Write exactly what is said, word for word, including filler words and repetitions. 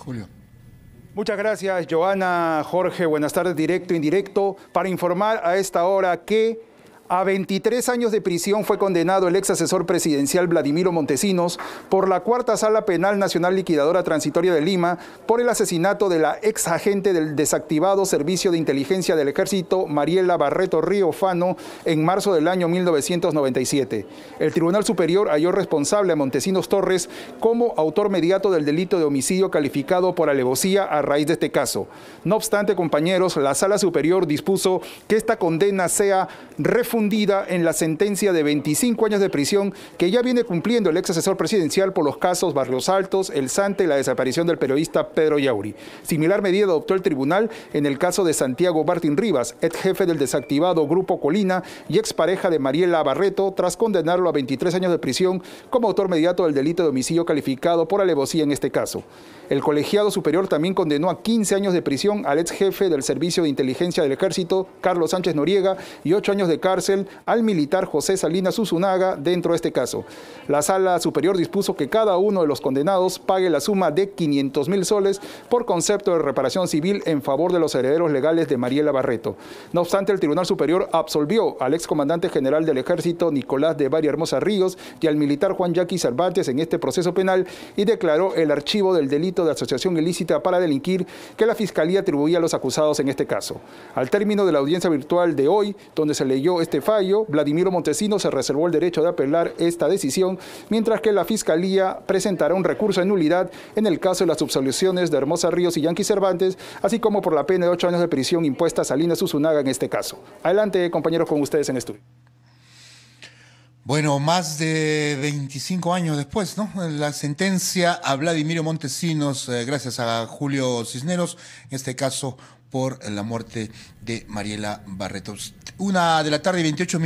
Julio. Muchas gracias, Johanna. Jorge, buenas tardes, directo, indirecto, para informar a esta hora que a veintitrés años de prisión fue condenado el ex asesor presidencial Vladimiro Montesinos por la Cuarta Sala Penal Nacional Liquidadora Transitoria de Lima por el asesinato de la ex agente del desactivado Servicio de Inteligencia del Ejército, Mariela Barreto Río Fano, en marzo del año mil novecientos noventa y siete. El Tribunal Superior halló responsable a Montesinos Torres como autor mediato del delito de homicidio calificado por alevosía a raíz de este caso. No obstante, compañeros, la Sala Superior dispuso que esta condena sea refundada en la sentencia de veinticinco años de prisión que ya viene cumpliendo el ex asesor presidencial por los casos Barrios Altos, El Santa y la desaparición del periodista Pedro Yauri. Similar medida adoptó el tribunal en el caso de Santiago Martín Rivas, ex jefe del desactivado Grupo Colina y expareja de Mariela Barreto, tras condenarlo a veintitrés años de prisión como autor mediato del delito de homicidio calificado por alevosía en este caso. El colegiado superior también condenó a quince años de prisión al ex jefe del Servicio de Inteligencia del Ejército, Carlos Sánchez Noriega, y ocho años de cárcel al militar José Salinas Uzunaga dentro de este caso. La Sala Superior dispuso que cada uno de los condenados pague la suma de quinientos mil soles por concepto de reparación civil en favor de los herederos legales de Mariela Barreto. No obstante, el Tribunal Superior absolvió al excomandante general del Ejército, Nicolás de Bari Hermosa Ríos, y al militar Juan Yaqui Salvatiés en este proceso penal y declaró el archivo del delito de asociación ilícita para delinquir que la Fiscalía atribuía a los acusados en este caso. Al término de la audiencia virtual de hoy, donde se leyó este fallo, Vladimiro Montesinos se reservó el derecho de apelar esta decisión, mientras que la Fiscalía presentará un recurso de nulidad en el caso de las absoluciones de Hermosa Ríos y Yanqui Cervantes, así como por la pena de ocho años de prisión impuesta a Salinas Uzunaga en este caso. Adelante, compañeros, con ustedes en estudio. Bueno, más de veinticinco años después, ¿no? La sentencia a Vladimiro Montesinos, eh, gracias a Julio Cisneros, en este caso por la muerte de Mariela Barreto. Una de la tarde y veintiocho minutos.